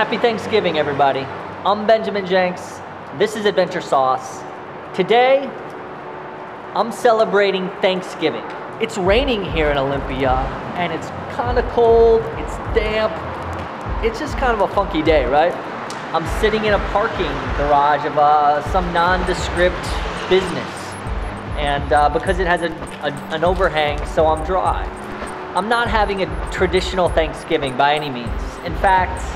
Happy Thanksgiving, everybody. I'm Benjamin Jenks. This is Adventure Sauce. Today, I'm celebrating Thanksgiving. It's raining here in Olympia, and it's kind of cold, it's damp. It's just kind of a funky day, right? I'm sitting in a parking garage of some nondescript business, and because it has an overhang, so I'm dry. I'm not having a traditional Thanksgiving by any means. In fact,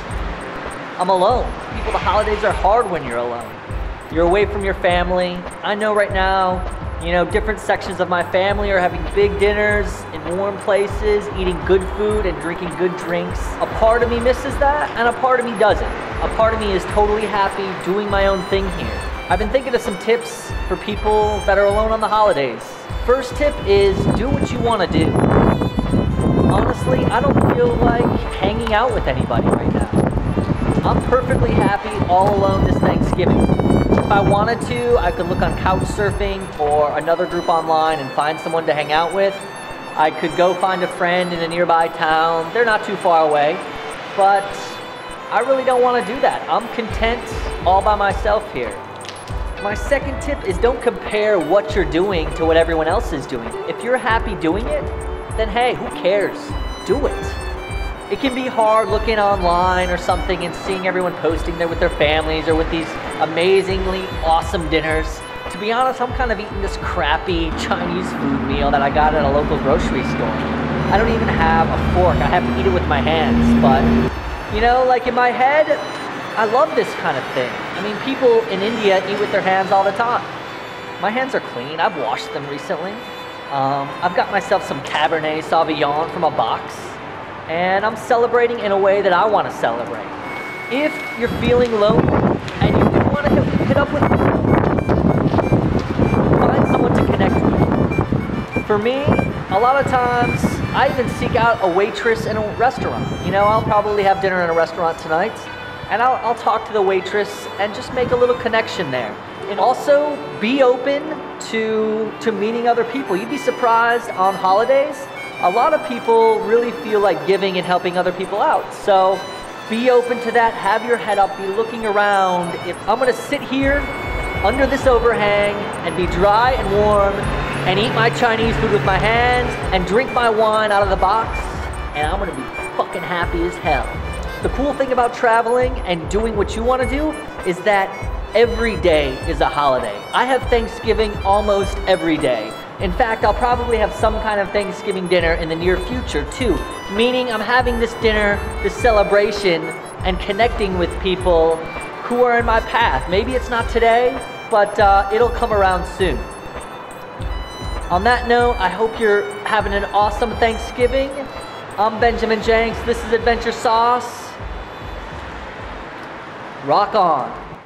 I'm alone. People, the holidays are hard when you're alone. You're away from your family. I know right now, you know, different sections of my family are having big dinners in warm places, eating good food and drinking good drinks. A part of me misses that, and a part of me doesn't. A part of me is totally happy doing my own thing here. I've been thinking of some tips for people that are alone on the holidays. First tip is do what you want to do. Honestly, I don't feel like hanging out with anybody right now. I'm perfectly happy all alone this Thanksgiving. If I wanted to, I could look on Couchsurfing or another group online and find someone to hang out with. I could go find a friend in a nearby town. They're not too far away, but I really don't want to do that. I'm content all by myself here. My second tip is don't compare what you're doing to what everyone else is doing. If you're happy doing it, then hey, who cares? Do it. It can be hard looking online or something and seeing everyone posting there with their families or with these amazingly awesome dinners. To be honest, I'm kind of eating this crappy Chinese food meal that I got at a local grocery store. I don't even have a fork. I have to eat it with my hands. But, you know, like in my head, I love this kind of thing. I mean, people in India eat with their hands all the time. My hands are clean. I've washed them recently. I've got myself some Cabernet Sauvignon from a box. And I'm celebrating in a way that I want to celebrate. If you're feeling lonely and you want to hit up with people, find someone to connect with. For me, a lot of times, I even seek out a waitress in a restaurant. You know, I'll probably have dinner in a restaurant tonight, and I'll talk to the waitress and just make a little connection there. And also, be open to meeting other people. You'd be surprised on holidays. A lot of people really feel like giving and helping other people out. So be open to that, have your head up, be looking around. If I'm gonna sit here under this overhang and be dry and warm and eat my Chinese food with my hands and drink my wine out of the box, and I'm gonna be fucking happy as hell. The cool thing about traveling and doing what you wanna do is that every day is a holiday. I have Thanksgiving almost every day. In fact, I'll probably have some kind of Thanksgiving dinner in the near future too, meaning I'm having this dinner, this celebration, and connecting with people who are in my path. Maybe it's not today, but it'll come around soon. On that note, I hope you're having an awesome Thanksgiving. I'm Benjamin Jenks. This is Adventure Sauce. Rock on.